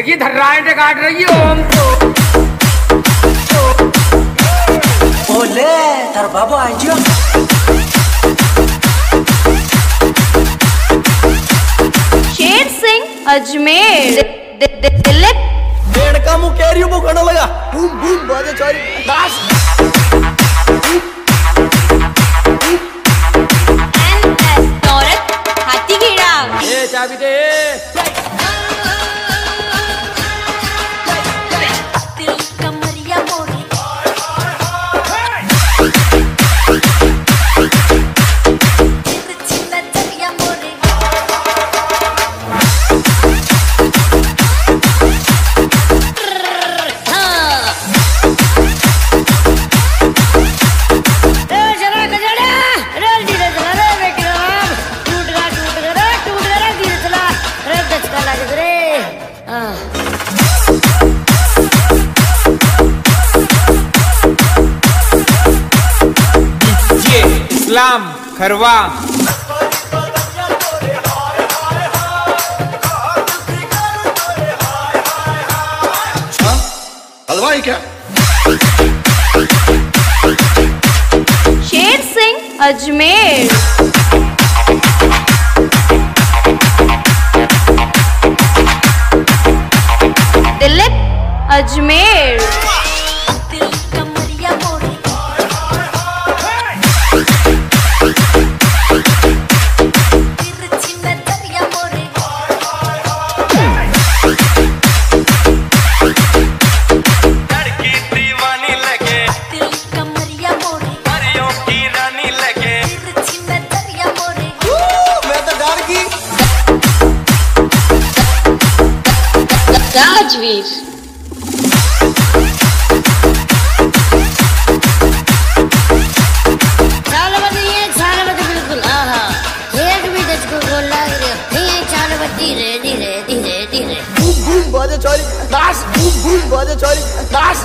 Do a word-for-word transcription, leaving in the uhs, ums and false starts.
देखिए धर्राएं काट रही है ओम तो बोले धर बाबू आइयो शेर सिंह अजमेर दिल्ली पेड़ का मुँह कह रही हूँ खाना लगा बूम बूम बाजे चारी इस्लाम खरवा हलवाई क्या शेर सिंह अजमेर अजमेर राजवीर चोरी नाश भूल भूल बाजे चोरी नाश